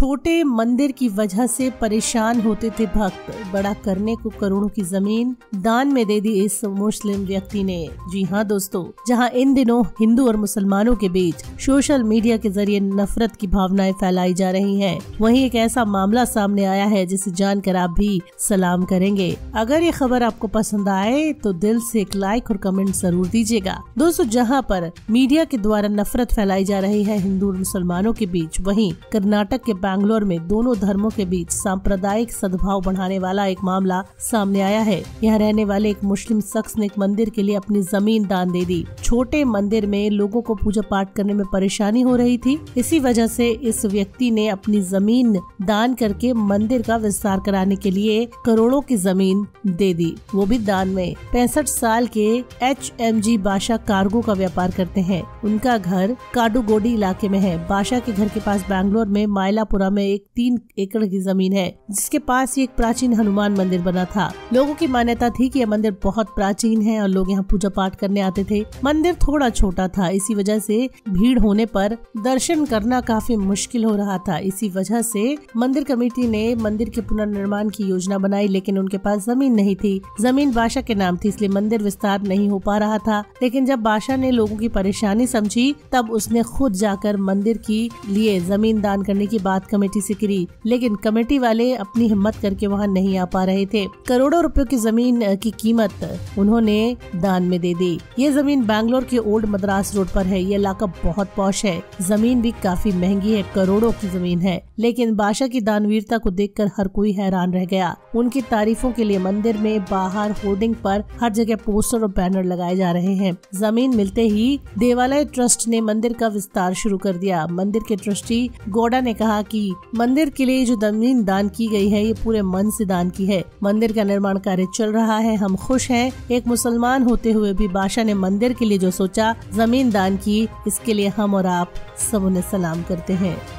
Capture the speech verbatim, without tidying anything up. छोटे मंदिर की वजह से परेशान होते थे भक्त, बड़ा करने को करोड़ों की जमीन दान में दे दी इस मुस्लिम व्यक्ति ने। जी हाँ दोस्तों, जहाँ इन दिनों हिंदू और मुसलमानों के बीच सोशल मीडिया के जरिए नफरत की भावनाएं फैलाई जा रही हैं, वहीं एक ऐसा मामला सामने आया है जिसे जानकर आप भी सलाम करेंगे। अगर ये खबर आपको पसंद आए तो दिल से एक लाइक और कमेंट जरूर दीजिएगा। दोस्तों, जहाँ पर मीडिया के द्वारा नफरत फैलाई जा रही है हिंदू और मुसलमानों के बीच, वहीं कर्नाटक के बैंगलोर में दोनों धर्मों के बीच सांप्रदायिक सद्भाव बढ़ाने वाला एक मामला सामने आया है। यहाँ रहने वाले एक मुस्लिम शख्स ने एक मंदिर के लिए अपनी जमीन दान दे दी। छोटे मंदिर में लोगों को पूजा पाठ करने में परेशानी हो रही थी, इसी वजह से इस व्यक्ति ने अपनी जमीन दान करके मंदिर का विस्तार कराने के लिए करोड़ों की जमीन दे दी, वो भी दान में। पैंसठ साल के H M G Basha cargo का व्यापार करते हैं। उनका घर काडुगोडी इलाके में है। बाशा के घर के पास बैंगलोर में मायलापुरा में एक तीन एकड़ की जमीन है, जिसके पास एक प्राचीन हनुमान मंदिर बना था। लोगों की मान्यता थी कि यह मंदिर बहुत प्राचीन है और लोग यहाँ पूजा पाठ करने आते थे। मंदिर थोड़ा छोटा था, इसी वजह से भीड़ होने पर दर्शन करना काफी मुश्किल हो रहा था। इसी वजह से मंदिर कमेटी ने मंदिर के पुनर्निर्माण की योजना बनाई, लेकिन उनके पास जमीन नहीं थी। जमीन बाशा के नाम थी, इसलिए मंदिर विस्तार नहीं हो पा रहा था। लेकिन जब बाशा ने लोगों की परेशानी समझी, तब उसने खुद जाकर मंदिर की लिए जमीन दान करने की बात कमेटी से करी, लेकिन कमेटी वाले अपनी हिम्मत करके वहां नहीं आ पा रहे थे। करोड़ों रुपयों की जमीन की कीमत उन्होंने दान में दे दी। ये जमीन बैंगलोर के ओल्ड मद्रास रोड पर है। ये इलाका बहुत पॉश है, जमीन भी काफी महंगी है, करोड़ों की जमीन है। लेकिन बादशाह की दानवीरता को देखकर हर कोई हैरान रह गया। उनकी तारीफों के लिए मंदिर में बाहर होर्डिंग पर हर जगह पोस्टर और बैनर लगाए जा रहे हैं। जमीन मिलते ही देवालय ट्रस्ट ने मंदिर का विस्तार शुरू कर दिया। मंदिर के ट्रस्टी गोडा ने कहा कि मंदिर के लिए जो जमीन दान की गई है, ये पूरे मन से दान की है। मंदिर का निर्माण कार्य चल रहा है, हम खुश हैं। एक मुसलमान होते हुए भी बादशाह ने मंदिर के लिए जो सोचा, जमीन दान की, इसके लिए हम और आप सबों ने सलाम करते हैं।